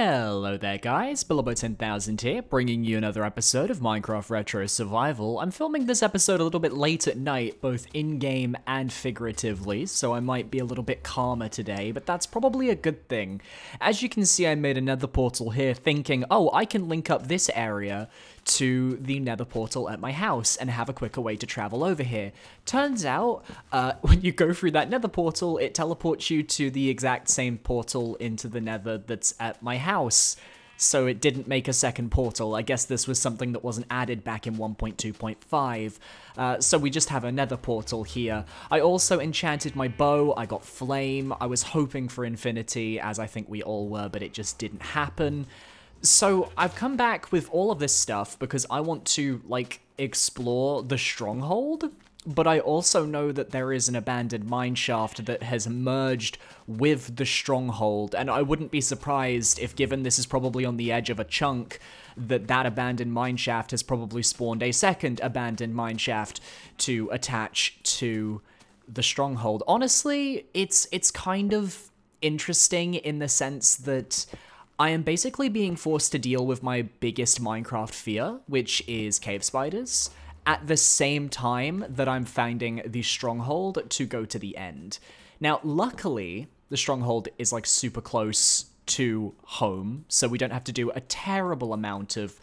Hello there guys, Billabo 10000 here, bringing you another episode of Minecraft Retro Survival. I'm filming this episode a little bit late at night, both in-game and figuratively, so I might be a little bit calmer today, but that's probably a good thing. As you can see, I made a nether portal here thinking, oh, I can link up this area to the nether portal at my house and have a quicker way to travel over here. Turns out, when you go through that nether portal, it teleports you to the exact same portal into the nether that's at my house. So it didn't make a second portal. I guess this was something that wasn't added back in 1.2.5. So we just have a nether portal here. I also enchanted my bow, I got flame, I was hoping for infinity, as I think we all were, but it just didn't happen. So I've come back with all of this stuff because I want to, like, explore the stronghold, but I also know that there is an abandoned mineshaft that has merged with the stronghold, and I wouldn't be surprised if, given this is probably on the edge of a chunk, that abandoned mineshaft has probably spawned a second abandoned mineshaft to attach to the stronghold. Honestly, it's kind of interesting in the sense that I am basically being forced to deal with my biggest Minecraft fear, which is cave spiders, at the same time that I'm finding the stronghold to go to the end. Now, luckily, the stronghold is, like, super close to home, so we don't have to do a terrible amount of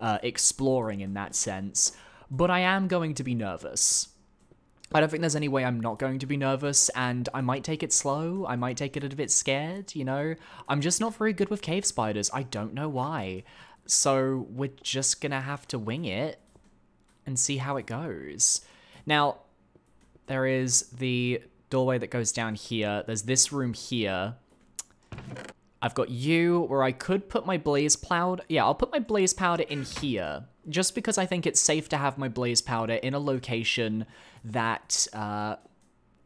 exploring in that sense, but I am going to be nervous. I don't think there's any way I'm not going to be nervous, and I might take it slow, I might take it a bit scared, you know? I'm just not very good with cave spiders, I don't know why. So we're just gonna have to wing it and see how it goes. Now, there is the doorway that goes down here, there's this room here. I've got you, where I could put my blaze powder. Yeah, I'll put my blaze powder in here, just because I think it's safe to have my blaze powder in a location that I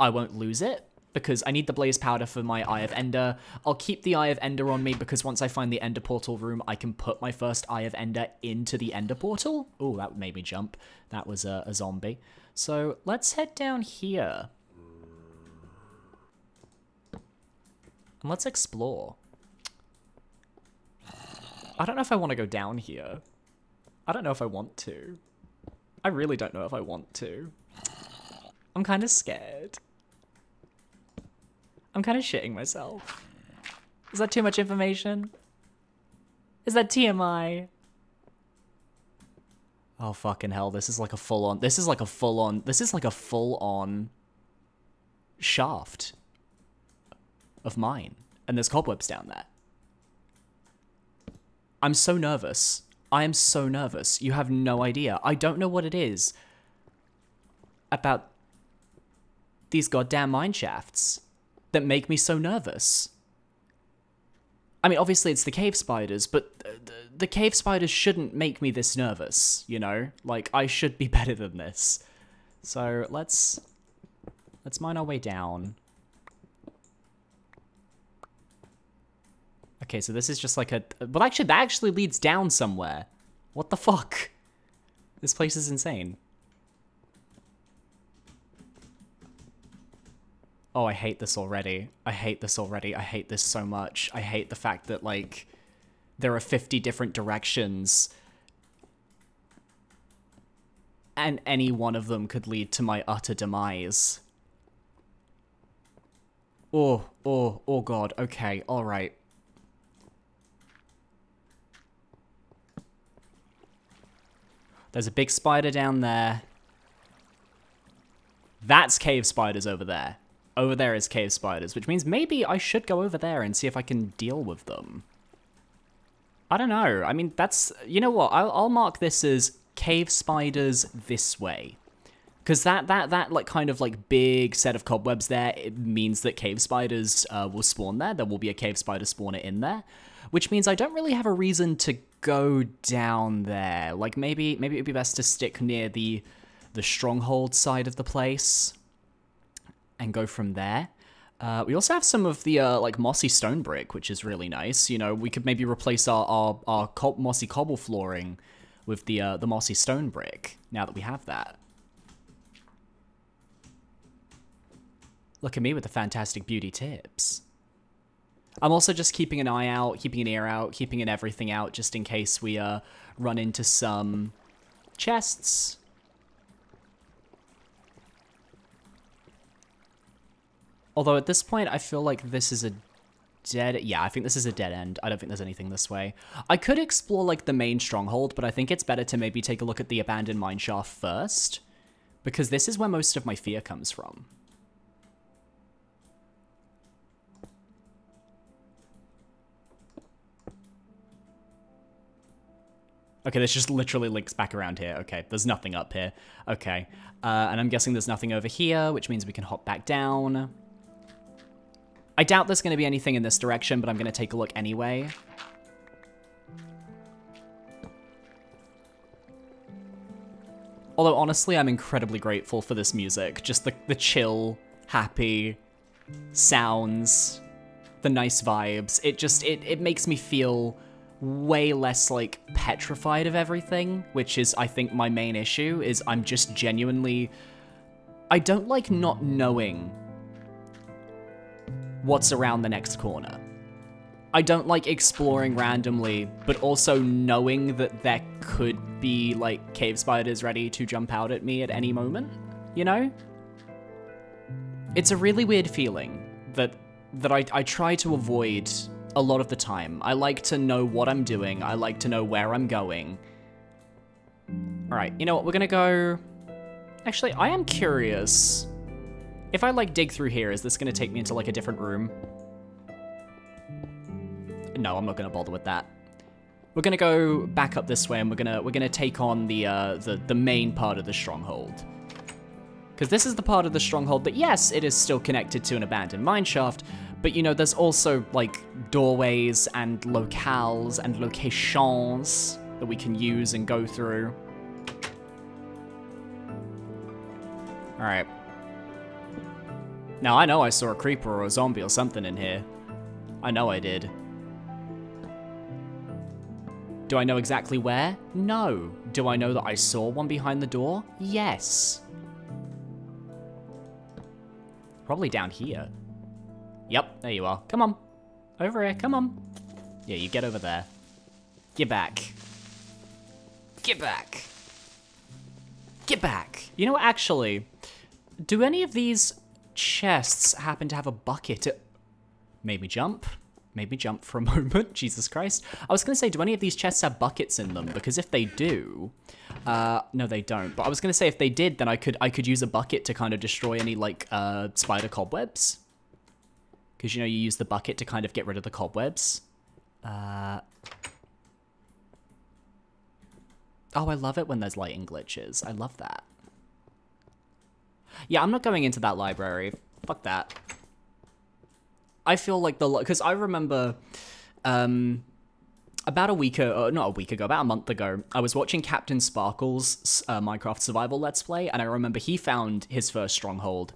won't lose it, because I need the blaze powder for my Eye of Ender. I'll keep the Eye of Ender on me, because once I find the Ender Portal room, I can put my first Eye of Ender into the Ender Portal. Ooh, that made me jump. That was a zombie. So let's head down here. And let's explore. I don't know if I want to go down here. I don't know if I want to. I really don't know if I want to. I'm kind of scared. I'm kind of shitting myself. Is that too much information? Is that TMI? Oh fucking hell, this is like a full-on, this is like a full-on shaft of mine. And there's cobwebs down there. I'm so nervous. I am so nervous. You have no idea. I don't know what it is about these goddamn mine shafts that make me so nervous. I mean, obviously it's the cave spiders, but the cave spiders shouldn't make me this nervous, you know? Like, I should be better than this. So let's mine our way down. Okay, so this is just like a, well, actually, that actually leads down somewhere. What the fuck? This place is insane. Oh, I hate this already. I hate this already. I hate this so much. I hate the fact that, like, there are 50 different directions. And any one of them could lead to my utter demise. Oh God. Okay, all right. There's a big spider down there. That's cave spiders over there. Over there is cave spiders, which means maybe I should go over there and see if I can deal with them. I don't know. I mean, that's, you know what? I'll mark this as cave spiders this way. Because that like kind of like big set of cobwebs there, it means that cave spiders will spawn there. There will be a cave spider spawner in there, which means I don't really have a reason to go down there. Like, maybe it'd be best to stick near the stronghold side of the place and go from there. We also have some of the like mossy stone brick, which is really nice. You know, we could maybe replace our mossy cobble flooring with the mossy stone brick now that we have that. Look at me with the fantastic beauty tips. I'm also just keeping an eye out, keeping an ear out, keeping an everything out, just in case we run into some chests. Although at this point, I feel like this is a dead... Yeah, I think this is a dead end. I don't think there's anything this way. I could explore, like, the main stronghold, but I think it's better to maybe take a look at the abandoned mineshaft first, because this is where most of my fear comes from. Okay, this just literally links back around here. Okay, there's nothing up here. Okay, and I'm guessing there's nothing over here, which means we can hop back down. I doubt there's going to be anything in this direction, but I'm going to take a look anyway. Although, honestly, I'm incredibly grateful for this music. Just the chill, happy sounds, the nice vibes. It just, it makes me feel way less, like, petrified of everything, which is, I think, my main issue, is I'm just genuinely... I don't like not knowing what's around the next corner. I don't like exploring randomly, but also knowing that there could be, like, cave spiders ready to jump out at me at any moment, you know? It's a really weird feeling that I try to avoid a lot of the time. I like to know what I'm doing. I like to know where I'm going. Alright, you know what? We're gonna go... Actually, I am curious. If I, like, dig through here, is this gonna take me into, like, a different room? No, I'm not gonna bother with that. We're gonna go back up this way, and we're gonna take on the main part of the stronghold. Because this is the part of the stronghold that, yes, it is still connected to an abandoned mineshaft, but, you know, there's also, like, doorways and locales and locations that we can use and go through. Alright. Now, I know I saw a creeper or a zombie or something in here. I know I did. Do I know exactly where? No. Do I know that I saw one behind the door? Yes. Probably down here. Yep, there you are. Come on. Over here, come on. Yeah, you get over there. Get back. Get back. Get back. You know what, actually, do any of these chests happen to have a bucket? It made me jump. Made me jump for a moment. Jesus Christ. I was going to say, do any of these chests have buckets in them? Because if they do... no, they don't. But I was going to say, if they did, then I could use a bucket to kind of destroy any, like, spider cobwebs. Because, you know, you use the bucket to kind of get rid of the cobwebs. Oh, I love it when there's lighting glitches. I love that. Yeah, I'm not going into that library. Fuck that. I feel like the... Because I remember... About a week ago, not a week ago, about a month ago, I was watching Captain Sparkle's Minecraft Survival Let's Play, and I remember he found his first stronghold.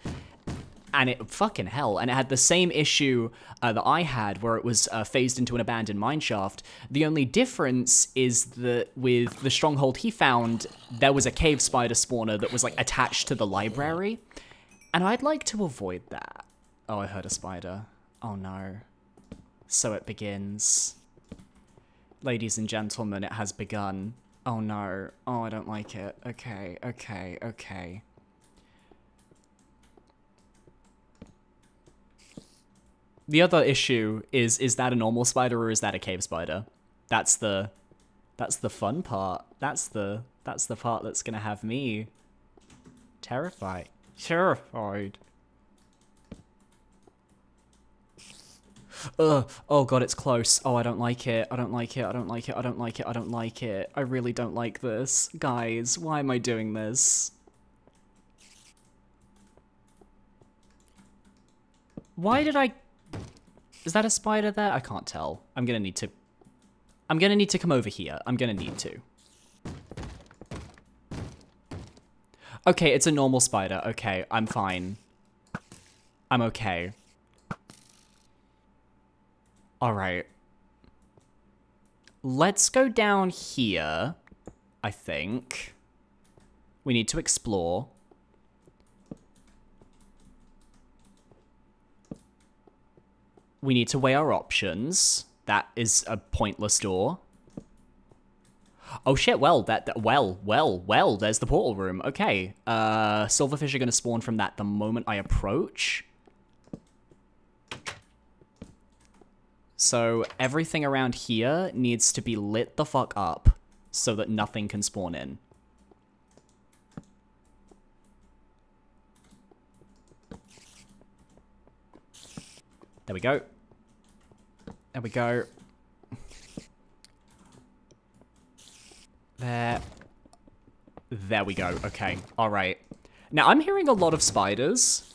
And it, fucking hell, and it had the same issue that I had, where it was phased into an abandoned mineshaft. The only difference is that with the stronghold he found, there was a cave spider spawner that was, like, attached to the library. And I'd like to avoid that. Oh, I heard a spider. Oh no. So it begins. Ladies and gentlemen, it has begun. Oh no. Oh, I don't like it. Okay, okay, okay. The other issue is that a normal spider or is that a cave spider? That's the fun part. That's the part that's gonna have me terrified. Terrified. Ugh. Oh god, it's close. Oh, I don't like it. I don't like it. I don't like it. I don't like it. I don't like it. I really don't like this. Guys, why am I doing this? Why did I... Is that a spider there? I can't tell. I'm gonna need to come over here. I'm gonna need to. Okay, it's a normal spider. Okay, I'm fine. I'm okay. Alright. Let's go down here, I think. We need to explore. We need to weigh our options. That is a pointless door. Oh shit, well, well, there's the portal room. Okay, silverfish are gonna spawn from that the moment I approach. So everything around here needs to be lit the fuck up so that nothing can spawn in. There we go. There we go. There we go. Okay. All right. Now, I'm hearing a lot of spiders.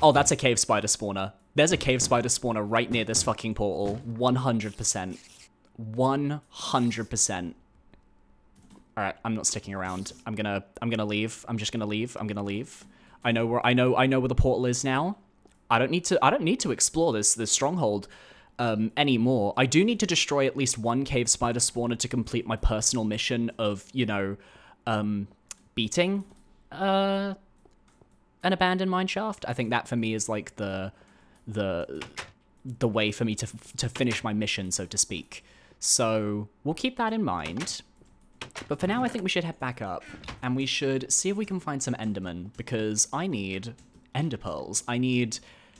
Oh, that's a cave spider spawner. There's a cave spider spawner right near this fucking portal. 100%. 100%. All right. I'm not sticking around. I'm gonna leave. I'm just gonna leave. I'm gonna leave. I know where the portal is now. I don't need to explore this stronghold anymore. I do need to destroy at least one cave spider spawner to complete my personal mission of, you know, beating an abandoned mineshaft. I think that for me is like the way for me to finish my mission, so to speak. So we'll keep that in mind. But for now, I think we should head back up, and we should see if we can find some endermen, because I need ender pearls. I need,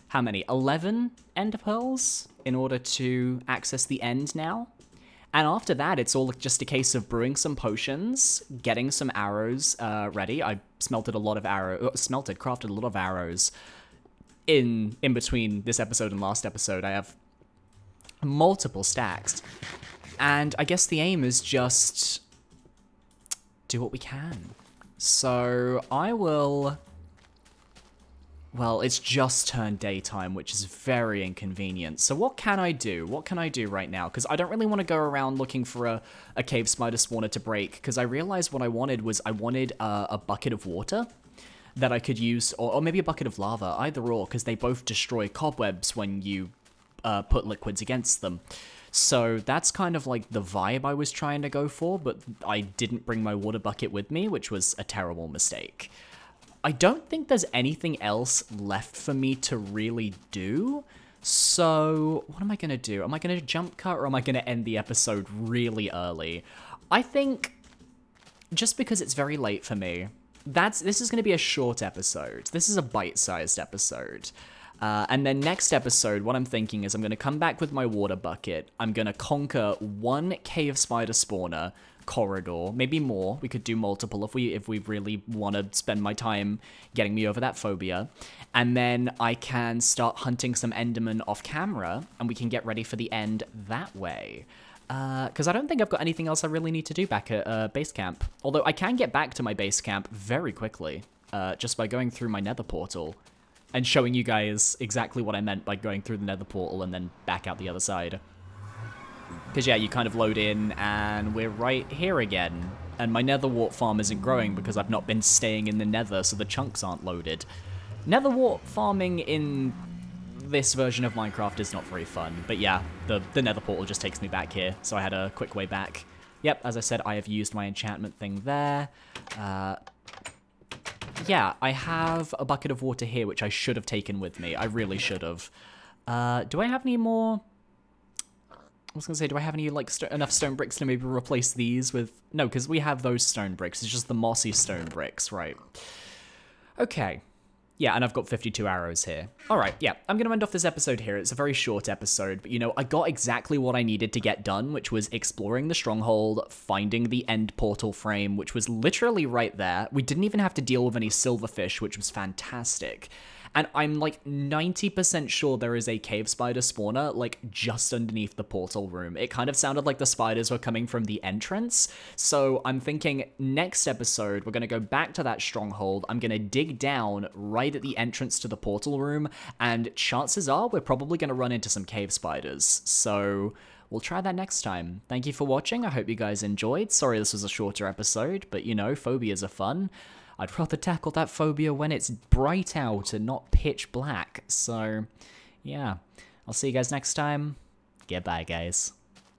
how many? 11 ender pearls in order to access the end now. And after that, it's all just a case of brewing some potions, getting some arrows ready. I smelted a lot of arrows, crafted a lot of arrows in between this episode and last episode. I have multiple stacks. And I guess the aim is just do what we can. So I will... Well, it's just turned daytime, which is very inconvenient. So what can I do? What can I do right now? Because I don't really want to go around looking for a cave spider spawner to break, because I realized what I wanted was I wanted a bucket of water that I could use, or maybe a bucket of lava, either or, because they both destroy cobwebs when you put liquids against them. So that's kind of like the vibe I was trying to go for, but I didn't bring my water bucket with me, which was a terrible mistake. I don't think there's anything else left for me to really do. So what am I going to do? Am I going to jump cut, or am I going to end the episode really early? I think just because it's very late for me, this is going to be a short episode. This is a bite-sized episode. And then next episode, what I'm thinking is I'm going to come back with my water bucket. I'm going to conquer one cave spider spawner corridor, maybe more. We could do multiple if we really want to spend my time getting me over that phobia. And then I can start hunting some endermen off camera, and we can get ready for the end that way. Because I don't think I've got anything else I really need to do back at base camp. Although I can get back to my base camp very quickly just by going through my nether portal. And showing you guys exactly what I meant by going through the nether portal and then back out the other side. Because, yeah, you kind of load in, and we're right here again. And my nether wart farm isn't growing because I've not been staying in the nether, so the chunks aren't loaded. Nether wart farming in this version of Minecraft is not very fun. But, yeah, the nether portal just takes me back here, so I had a quick way back. Yep, as I said, I have used my enchantment thing there. Yeah, I have a bucket of water here, which I should have taken with me. I really should have. Do I have any more... I was going to say, do I have any, like, enough stone bricks to maybe replace these with... No, because we have those stone bricks. It's just the mossy stone bricks, right. Okay. Yeah, and I've got 52 arrows here. All right, yeah, I'm going to end off this episode here. It's a very short episode, but, you know, I got exactly what I needed to get done, which was exploring the stronghold, finding the end portal frame, which was literally right there. We didn't even have to deal with any silverfish, which was fantastic. And I'm, like, 90% sure there is a cave spider spawner, like, just underneath the portal room. It kind of sounded like the spiders were coming from the entrance. So I'm thinking next episode, we're going to go back to that stronghold. I'm going to dig down right at the entrance to the portal room. And chances are we're probably going to run into some cave spiders. So we'll try that next time. Thank you for watching. I hope you guys enjoyed. Sorry this was a shorter episode, but, you know, phobias are fun. I'd rather tackle that phobia when it's bright out and not pitch black. So, yeah. I'll see you guys next time. Goodbye, guys.